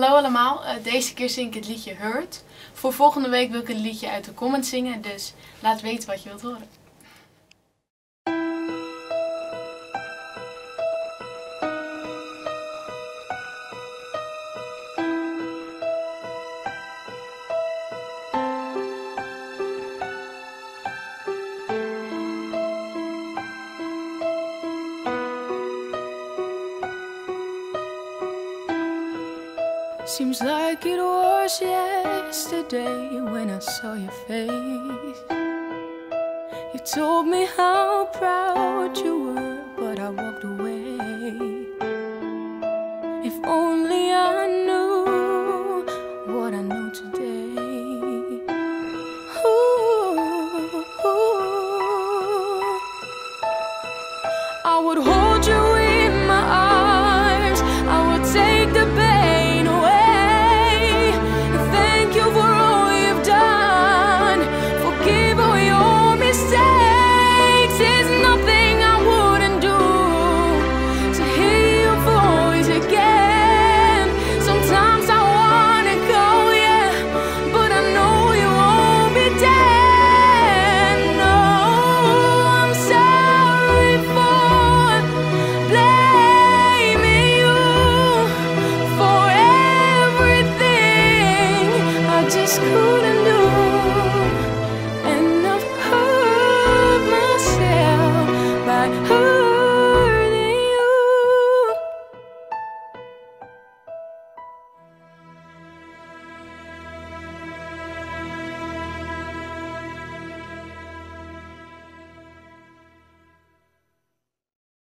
Hallo allemaal, deze keer zing ik het liedje Hurt. Voor volgende week wil ik een liedje uit de comments zingen, dus laat weten wat je wilt horen. Seems like it was yesterday when I saw your face. You told me how proud you were, but I walked away.